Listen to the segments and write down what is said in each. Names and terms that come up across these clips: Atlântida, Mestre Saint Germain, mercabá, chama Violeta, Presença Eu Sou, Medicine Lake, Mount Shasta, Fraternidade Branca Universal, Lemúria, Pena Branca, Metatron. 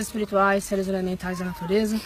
espirituais, seres elementais da natureza,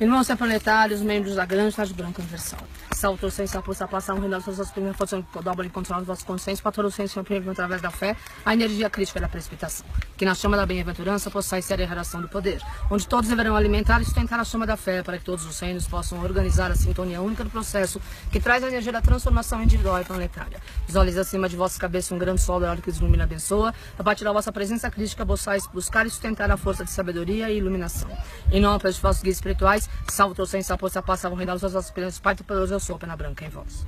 irmãos planetários, membros da grande Fraternidade Branca Universal. Saúde, sem por essa passar, um renal de todas as primeiras forças do dobro incondicional do vosso consciência, para todos os senhores, primeiro, através da fé, a energia crítica da precipitação, que na chama da bem-aventurança possais ser a erração do poder, onde todos deverão alimentar e sustentar a chama da fé, para que todos os senhores possam organizar a sintonia única do processo, que traz a energia da transformação individual e planetária. Visualize acima de vossa cabeça um grande sol da hora que os ilumina e abençoa, a partir da vossa presença crítica, possais buscar e sustentar a força de sabedoria e iluminação. Em nome de vossos guias espirituais, salve todos sem sapor, se passavam renal dos vossos pelos pai do poderoso, eu sou Pena Branca em vós.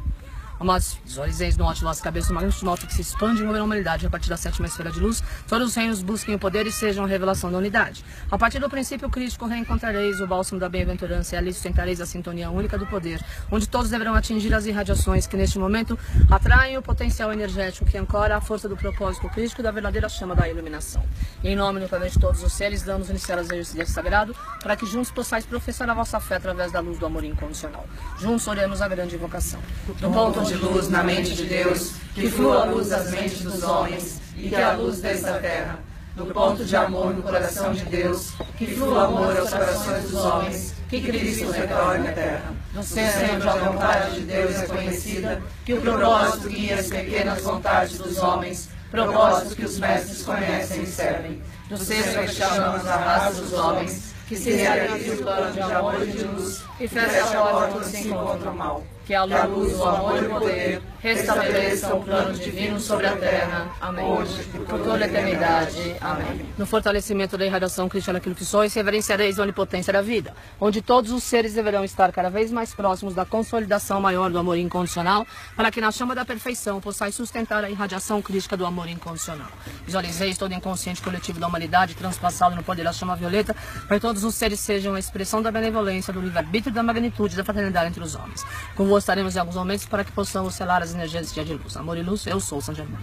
Amados, visualizeis no norte de vossa cabeça uma grande nota que se expande em uma humanidade. A partir da sétima esfera de luz, todos os reinos busquem o poder e sejam a revelação da unidade. A partir do princípio crístico, reencontrareis o bálsamo da bem-aventurança e ali sustentareis a sintonia única do poder, onde todos deverão atingir as irradiações que neste momento atraem o potencial energético que ancora a força do propósito crístico da verdadeira chama da iluminação. E em nome do poder de todos os seres, damos iniciar as exercícios sagrado para que juntos possais professar a vossa fé através da luz do amor incondicional. Juntos oremos a grande invocação. Do ponto de luz na mente de Deus, que flua a luz das mentes dos homens e que é a luz desta terra. Do ponto de amor no coração de Deus, que flua amor aos corações dos homens, que Cristo retorne à terra. No centro onde a vontade de Deus é conhecida, que o propósito guia as pequenas vontades dos homens, propósitos que os mestres conhecem e servem. No centro que chamamos a raça dos homens, que se realize o plano de amor e de luz, e fecha a porta onde se encontra o mal. Que a luz, o amor e o poder restabeleça o plano divino sobre a terra. Amém. Hoje, por toda a eternidade. Amém. No fortalecimento da irradiação cristã naquilo que sois, reverenciareis a onipotência da vida, onde todos os seres deverão estar cada vez mais próximos da consolidação maior do amor incondicional, para que na chama da perfeição possais sustentar a irradiação crística do amor incondicional. Visualizeis todo o inconsciente coletivo da humanidade, transpassado no poder da chama violeta, para que todos os seres sejam a expressão da benevolência, do livre-arbítrio e da magnitude da fraternidade entre os homens. Com estaremos em alguns momentos para que possamos selar as energias desse dia de luz. Amor e luz, eu sou Saint Germain.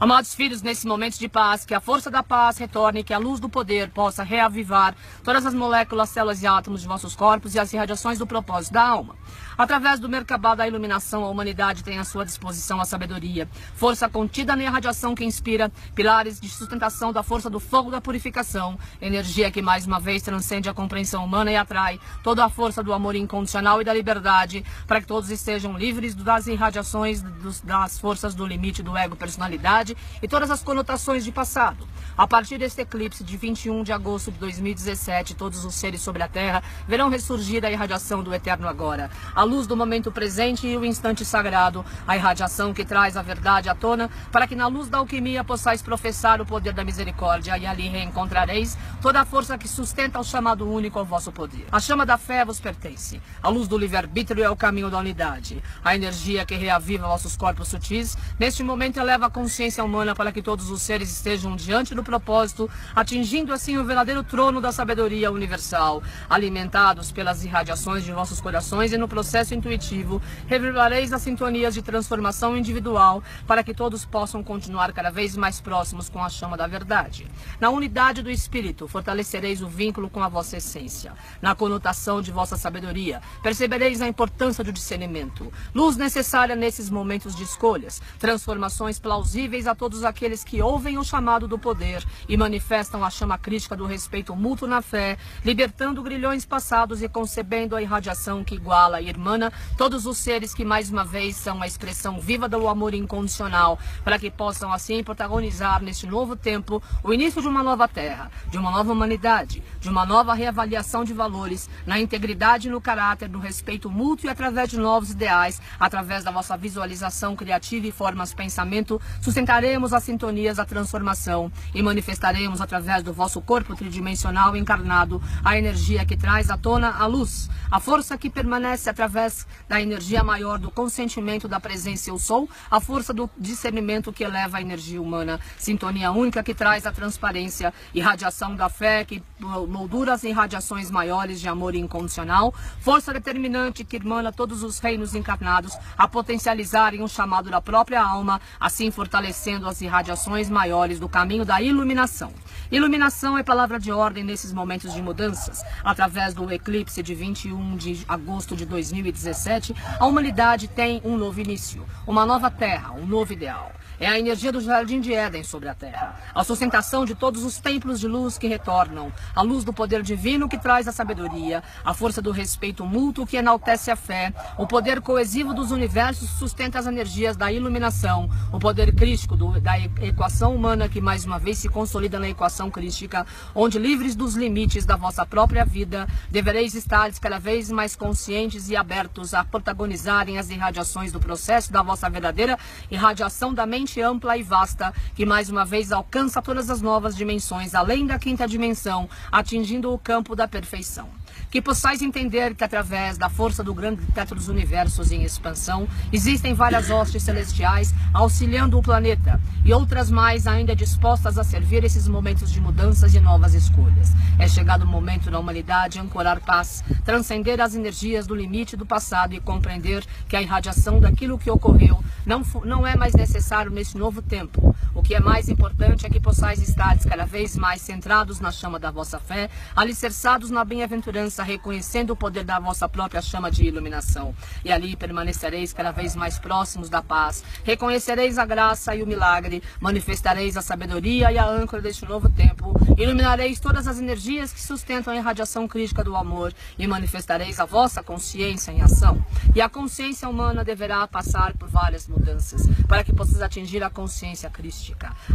Amados filhos, nesse momento de paz, que a força da paz retorne, que a luz do poder possa reavivar todas as moléculas, células e átomos de vossos corpos e as irradiações do propósito da alma. Através do mercabá da iluminação, a humanidade tem à sua disposição a sabedoria, força contida na irradiação que inspira, pilares de sustentação da força do fogo da purificação, energia que mais uma vez transcende a compreensão humana e atrai toda a força do amor incondicional e da liberdade, para que todos estejam livres das irradiações das forças do limite do ego personalidade e todas as conotações de passado. A partir deste eclipse de 21 de agosto de 2017, todos os seres sobre a Terra verão ressurgir a irradiação do eterno agora, a luz do momento presente e o instante sagrado, a irradiação que traz a verdade à tona, para que na luz da alquimia possais professar o poder da misericórdia e ali reencontrareis toda a força que sustenta o chamado único ao vosso poder. A chama da fé vos pertence, a luz do livre-arbítrio é o caminho da unidade, a energia que reaviva vossos corpos sutis, neste momento eleva a consciência humana para que todos os seres estejam diante do propósito, atingindo assim o verdadeiro trono da sabedoria universal. Alimentados pelas irradiações de vossos corações e no processo intuitivo, revelareis as sintonias de transformação individual para que todos possam continuar cada vez mais próximos com a chama da verdade. Na unidade do espírito, fortalecereis o vínculo com a vossa essência. Na conotação de vossa sabedoria, percebereis a importância do discernimento, luz necessária nesses momentos de escolhas, transformações plausíveis a todos aqueles que ouvem o chamado do poder e manifestam a chama crítica do respeito mútuo na fé, libertando grilhões passados e concebendo a irradiação que iguala e irmana todos os seres que mais uma vez são a expressão viva do amor incondicional, para que possam assim protagonizar neste novo tempo o início de uma nova terra, de uma nova humanidade, de uma nova reavaliação de valores, na integridade e no caráter, no respeito mútuo e através de novos ideais, através da vossa visualização criativa e formas de pensamento, sustentar as sintonias da transformação e manifestaremos através do vosso corpo tridimensional encarnado a energia que traz à tona a luz, a força que permanece através da energia maior do consentimento da presença eu sou, a força do discernimento que eleva a energia humana, sintonia única que traz a transparência, irradiação da fé que moldura as irradiações maiores de amor incondicional, força determinante que irmana todos os reinos encarnados a potencializarem o chamado da própria alma, assim fortalecendo as irradiações maiores do caminho da iluminação. Iluminação é palavra de ordem nesses momentos de mudanças. Através do eclipse de 21 de agosto de 2017, a humanidade tem um novo início, uma nova terra, um novo ideal. É a energia do Jardim de Éden sobre a Terra, a sustentação de todos os templos de luz que retornam, a luz do poder divino que traz a sabedoria, a força do respeito mútuo que enaltece a fé, o poder coesivo dos universos sustenta as energias da iluminação, o poder crístico da equação humana que mais uma vez se consolida na equação crística, onde livres dos limites da vossa própria vida, devereis estar cada vez mais conscientes e abertos a protagonizarem as irradiações do processo da vossa verdadeira irradiação da mente ampla e vasta, que mais uma vez alcança todas as novas dimensões, além da quinta dimensão, atingindo o campo da perfeição. Que possais entender que através da força do grande teto dos universos em expansão, existem várias hostes celestiais auxiliando o planeta e outras mais ainda dispostas a servir esses momentos de mudanças e novas escolhas. É chegado o momento da humanidade ancorar paz, transcender as energias do limite do passado e compreender que a irradiação daquilo que ocorreu não é mais necessário nesse novo tempo. O que é mais importante é que possais estar cada vez mais centrados na chama da vossa fé, alicerçados na bem-aventurança, reconhecendo o poder da vossa própria chama de iluminação. E ali permanecereis cada vez mais próximos da paz, reconhecereis a graça e o milagre, manifestareis a sabedoria e a âncora deste novo tempo, iluminareis todas as energias que sustentam a irradiação crítica do amor e manifestareis a vossa consciência em ação. E a consciência humana deverá passar por várias mudanças, para que possas atingir a consciência crística.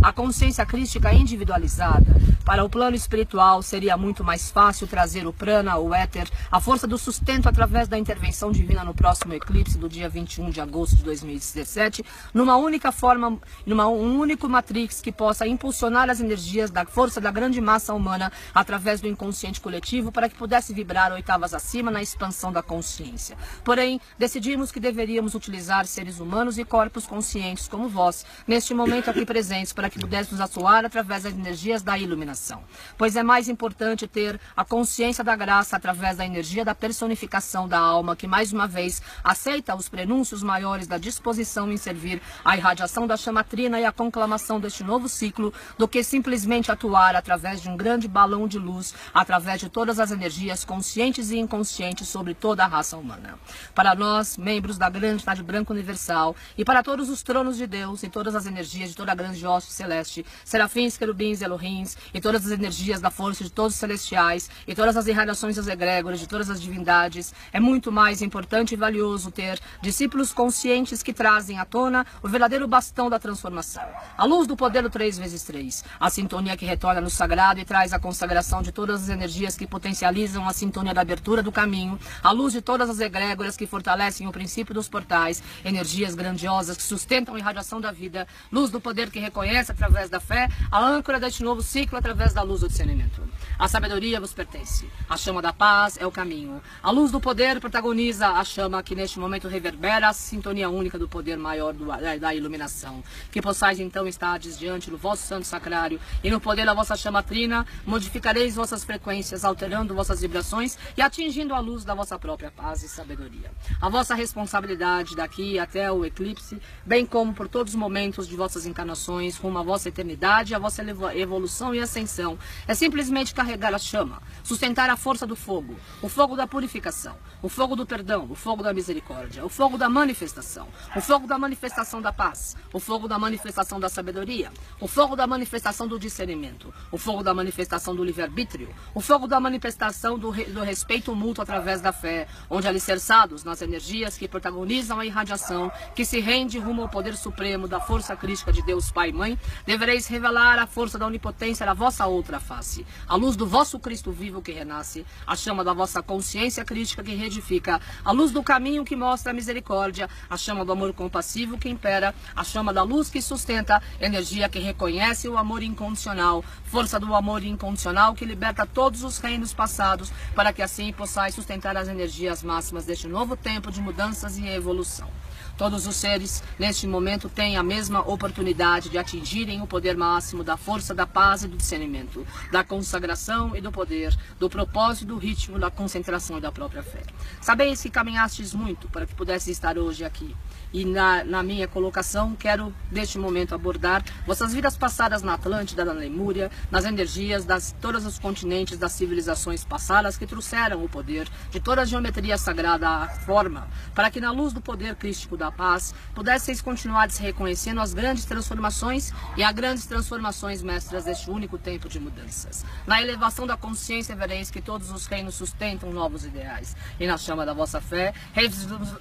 A consciência crística individualizada. Para o plano espiritual seria muito mais fácil trazer o prana, o éter, a força do sustento através da intervenção divina no próximo eclipse do dia 21 de agosto de 2017, numa única forma, um único matrix que possa impulsionar as energias da força da grande massa humana através do inconsciente coletivo para que pudesse vibrar oitavas acima na expansão da consciência. Porém, decidimos que deveríamos utilizar seres humanos e corpos conscientes como vós, neste momento aqui presentes, para que pudéssemos atuar através das energias da iluminação. Pois é mais importante ter a consciência da graça através da energia da personificação da alma, que mais uma vez aceita os prenúncios maiores da disposição em servir a irradiação da chama trina e a conclamação deste novo ciclo, do que simplesmente atuar através de um grande balão de luz, através de todas as energias conscientes e inconscientes sobre toda a raça humana. Para nós, membros da grande Fraternidade Branca Universal, e para todos os tronos de Deus e todas as energias de toda a grande hoste celeste, serafins, querubins, elohins, e todas as energias da força de todos os celestiais, e todas as irradiações das egrégoras de todas as divindades, é muito mais importante e valioso ter discípulos conscientes que trazem à tona o verdadeiro bastão da transformação. A luz do poder do 3×3, a sintonia que retorna no sagrado e traz a consagração de todas as energias que potencializam a sintonia da abertura do caminho, a luz de todas as egrégoras que fortalecem o princípio dos portais, energias grandiosas que sustentam a irradiação da vida, luz do poder que reconhece através da fé, a âncora deste novo ciclo através da luz do discernimento. A sabedoria vos pertence, a chama da paz é o caminho. A luz do poder protagoniza a chama que neste momento reverbera a sintonia única do poder maior da iluminação. Que possais então estar diante do vosso santo sacrário e no poder da vossa chama trina, modificareis vossas frequências, alterando vossas vibrações e atingindo a luz da vossa própria paz e sabedoria. A vossa responsabilidade daqui até o eclipse, bem como por todos os momentos de vossas encarnações, rumo à vossa eternidade, à vossa evolução e ascensão, é simplesmente carregar a chama, sustentar a força do fogo, o fogo da purificação, o fogo do perdão, o fogo da misericórdia, o fogo da manifestação, o fogo da manifestação da paz, o fogo da manifestação da sabedoria, o fogo da manifestação do discernimento, o fogo da manifestação do livre-arbítrio, o fogo da manifestação do respeito mútuo através da fé, onde alicerçados nas energias que protagonizam a irradiação, que se rende rumo ao poder supremo da força crística de Deus Pai e Mãe, devereis revelar a força da onipotência da vossa outra face, a luz do vosso Cristo vivo que renasce, a chama da vossa consciência crítica que reedifica, a luz do caminho que mostra a misericórdia, a chama do amor compassivo que impera, a chama da luz que sustenta, energia que reconhece o amor incondicional, força do amor incondicional que liberta todos os reinos passados, para que assim possais sustentar as energias máximas deste novo tempo de mudanças e evolução. Todos os seres, neste momento, têm a mesma oportunidade de atingirem o poder máximo da força, da paz e do discernimento, da consagração e do poder, do propósito, do ritmo, da concentração e da própria fé. Sabeis que caminhastes muito para que pudesse estar hoje aqui. E na minha colocação, quero, neste momento, abordar vossas vidas passadas na Atlântida, na Lemúria, nas energias de todos os continentes das civilizações passadas que trouxeram o poder de toda a geometria sagrada à forma, para que na luz do poder crístico da a paz, pudesseis continuar se reconhecendo as grandes transformações e as grandes transformações mestras deste único tempo de mudanças. Na elevação da consciência vereis que todos os reinos sustentam novos ideais, e na chama da vossa fé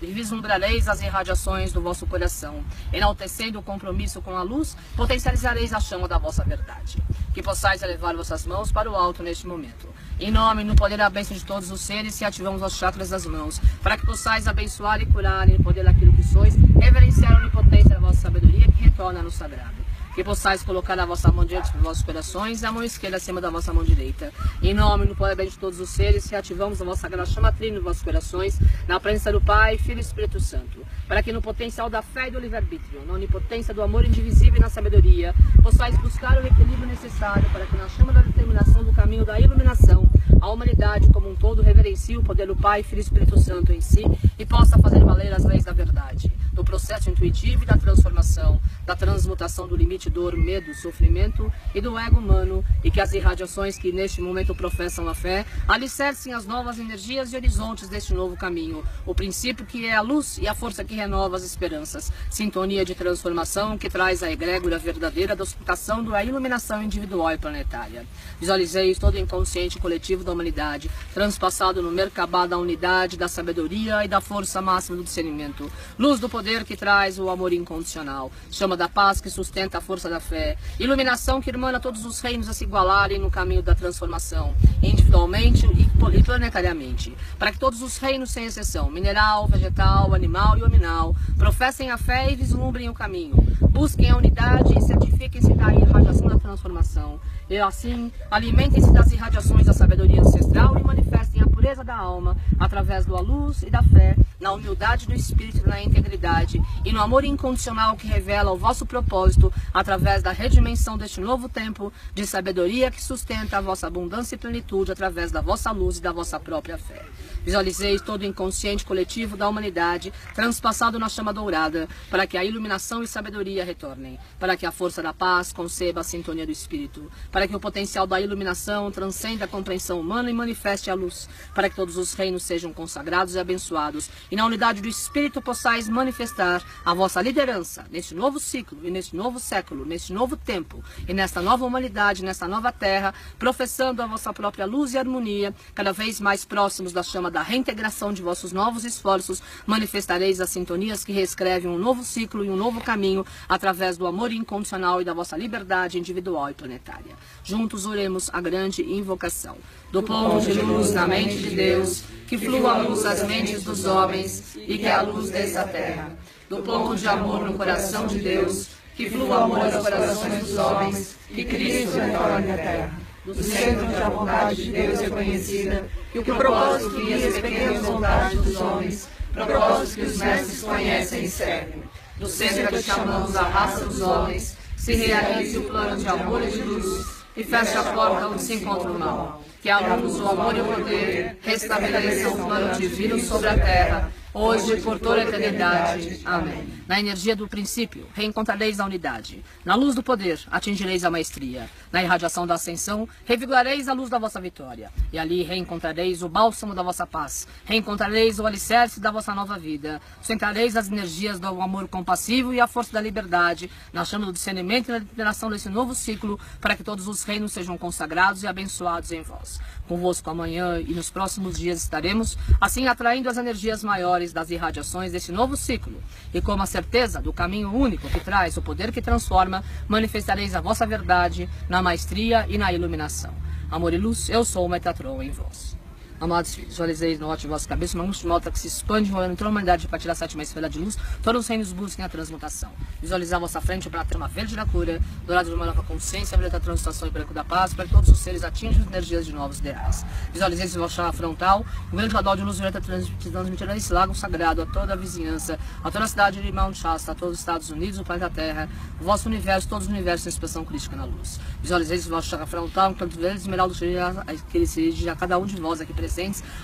vislumbrareis as irradiações do vosso coração, enaltecendo o compromisso com a luz, potencializareis a chama da vossa verdade. Que possais elevar vossas mãos para o alto neste momento. Em nome, no poder e a bênção de todos os seres, que ativamos as chakras das mãos, para que possais abençoar e curar em poder daquilo que sois, reverenciar a onipotência da vossa sabedoria que retorna no sagrado. Que possais colocar a vossa mão diante dos vossos corações e a mão esquerda acima da vossa mão direita. Em nome, no poder de todos os seres, reativamos a vossa sagrada chama trina nos vossos corações, na presença do Pai, Filho e Espírito Santo, para que no potencial da fé e do livre-arbítrio, na onipotência do amor indivisível e na sabedoria, possais buscar o equilíbrio necessário para que na chama da determinação do caminho da iluminação, a humanidade como um todo reverencie o poder do Pai, Filho e Espírito Santo em si e possa fazer valer as leis da verdade, do processo intuitivo e da transformação, da transmutação do limite dor, medo, sofrimento e do ego humano, e que as irradiações que neste momento professam a fé alicercem as novas energias e horizontes deste novo caminho, o princípio que é a luz e a força que renova as esperanças, sintonia de transformação que traz a egrégora verdadeira da hospitação da iluminação individual e planetária. Visualizeis todo o inconsciente coletivo da humanidade, transpassado no mercabá da unidade, da sabedoria e da força máxima do discernimento, luz do poder que traz o amor incondicional, chama da paz que sustenta a força da fé, iluminação que irmana todos os reinos a se igualarem no caminho da transformação, individualmente e planetariamente, para que todos os reinos, sem exceção, mineral, vegetal, animal e hominal, professem a fé e vislumbrem o caminho, busquem a unidade e certifiquem-se da irradiação da transformação, e assim alimentem-se das irradiações da sabedoria ancestral e manifestem a pureza da alma através da luz e da fé, na humildade do espírito, na integridade e no amor incondicional que revela o vosso propósito através da redimensão deste novo tempo de sabedoria que sustenta a vossa abundância e plenitude através da vossa luz e da vossa própria fé. Visualizeis todo o inconsciente coletivo da humanidade transpassado na chama dourada, para que a iluminação e sabedoria retornem, para que a força da paz conceba a sintonia do espírito, para que o potencial da iluminação transcenda a compreensão humana e manifeste a luz, para que todos os reinos sejam consagrados e abençoados, e na unidade do espírito possais manifestar a vossa liderança neste novo ciclo e neste novo século, neste novo tempo e nesta nova humanidade, nesta nova terra, professando a vossa própria luz e harmonia, cada vez mais próximos da chama da reintegração de vossos novos esforços, manifestareis as sintonias que reescrevem um novo ciclo e um novo caminho através do amor incondicional e da vossa liberdade individual e planetária. Juntos oremos a grande invocação. Do pão de luz na mente de Deus, que flua a luz às mentes dos homens e que a luz desça à terra. Do pão de amor no coração de Deus, que flua amor aos corações dos homens e Cristo retorne à terra. Do centro da vontade de Deus é conhecida, e o propósito que guia as pequenas vontades dos homens, propósito que os mestres conhecem e servem. Do centro que chamamos a raça dos homens, se realize o plano de amor e de luz, e feche a porta onde se encontra o mal. Que a luz, o amor e o poder restabeleçam o plano divino sobre a terra, hoje e por toda a eternidade. Amém. Na energia do princípio, reencontrareis a unidade. Na luz do poder, atingireis a maestria. Na irradiação da ascensão, revigorareis a luz da vossa vitória. E ali reencontrareis o bálsamo da vossa paz. Reencontrareis o alicerce da vossa nova vida. Sentareis as energias do amor compassivo e a força da liberdade, na chama do discernimento e na liberação desse novo ciclo, para que todos os reinos sejam consagrados e abençoados em vós. Convosco amanhã e nos próximos dias estaremos, assim atraindo as energias maiores das irradiações deste novo ciclo. E como a certeza do caminho único que traz o poder que transforma, manifestareis a vossa verdade na maestria e na iluminação. Amor e luz, eu sou o Metatron em vós. Amados filhos, visualizeis no norte de vossa cabeça uma luz de malta que se expande enrolando toda a humanidade para tirar a sétima esfera de luz. Todos os reinos busquem a transmutação. Visualizar a vossa frente para a trama verde da cura, dourado de uma nova consciência, aberta a transmutação e branco da paz, para que todos os seres atinjam as energias de novos ideais. Visualizeis o vosso chakra frontal, um grande radol de luz violeta transmitirá esse lago sagrado a toda a vizinhança, a toda a cidade de Mount Shasta, a todos os Estados Unidos, o planeta Terra, o vosso universo, todos os universos em expressão crítica na luz. Visualizeis o vosso chakra frontal, um canto verde esmeralda que ele se dirige a cada um de nós aqui presente,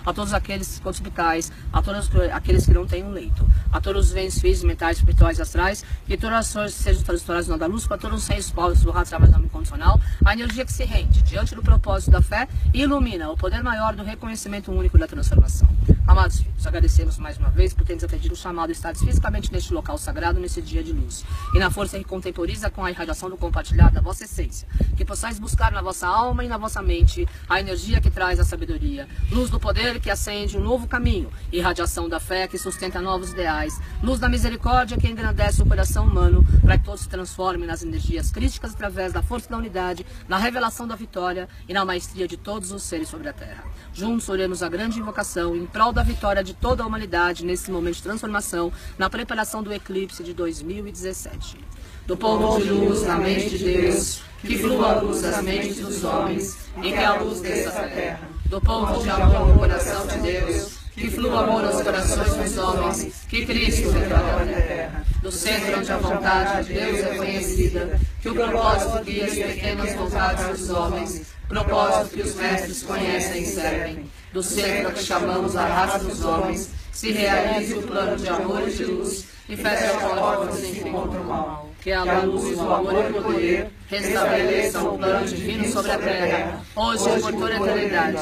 a todos aqueles hospitais, a todos aqueles que não têm um leito, a todos os bens físicos, mentais, espirituais e astrais, que todas as coisas sejam transitoradas no da luz, para todos os seres pobres, borrados, trabalhos não incondicional, a energia que se rende diante do propósito da fé e ilumina o poder maior do reconhecimento único da transformação. Amados filhos, agradecemos mais uma vez por termos atendido o chamado e estados fisicamente neste local sagrado, nesse dia de luz. E na força que contemporiza com a irradiação do compartilhar da vossa essência, que possais buscar na vossa alma e na vossa mente a energia que traz a sabedoria, luz do poder que acende um novo caminho, irradiação da fé que sustenta novos ideais, luz da misericórdia que engrandece o coração humano, para que todos se transformem nas energias críticas através da força da unidade, na revelação da vitória e na maestria de todos os seres sobre a terra. Juntos oremos a grande invocação em prol da vitória de toda a humanidade nesse momento de transformação, na preparação do eclipse de 2017. Do ponto de luz na mente de Deus, que flua a luz das mentes dos homens e que a luz dessa terra. Do ponto de amor no coração de Deus, que flua amor aos corações dos homens, que Cristo retorna na terra. Do centro onde a vontade de Deus é conhecida, que o propósito guia as pequenas vontades dos homens, propósito que os mestres conhecem e servem. Do centro a que chamamos a raça dos homens, se realize o plano de amor e de luz, e feche as portas sem fim contra o mal. Que a luz, o amor e o poder restabeleçam o plano divino sobre a terra, hoje e por toda a eternidade.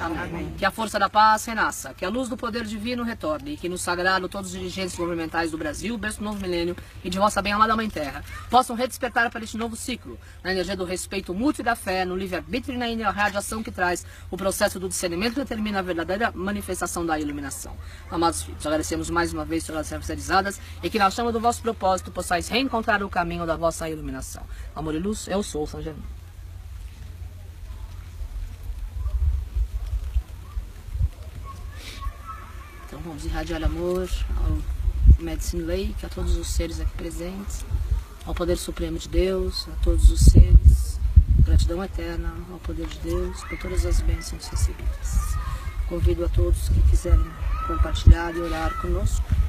Amém. Que a força da paz renasça, que a luz do poder divino retorne, e que no sagrado todos os dirigentes governamentais do Brasil, berço do novo milênio e de vossa bem-amada Mãe Terra, possam redespertar para este novo ciclo, na energia do respeito mútuo e da fé, no livre-arbítrio e na radiação que traz o processo do discernimento que determina a verdadeira manifestação da iluminação. Amados filhos, agradecemos mais uma vez pelas servas realizadas e que na chama do vosso propósito possais reencontrar o caminho da vossa iluminação. Amor e luz, eu sou o Saint Germain. Então vamos irradiar amor ao Medicine Lake, a todos os seres aqui presentes, ao poder supremo de Deus, a todos os seres, gratidão eterna ao poder de Deus por todas as bênçãos recebidas. Convido a todos que quiserem compartilhar e orar conosco.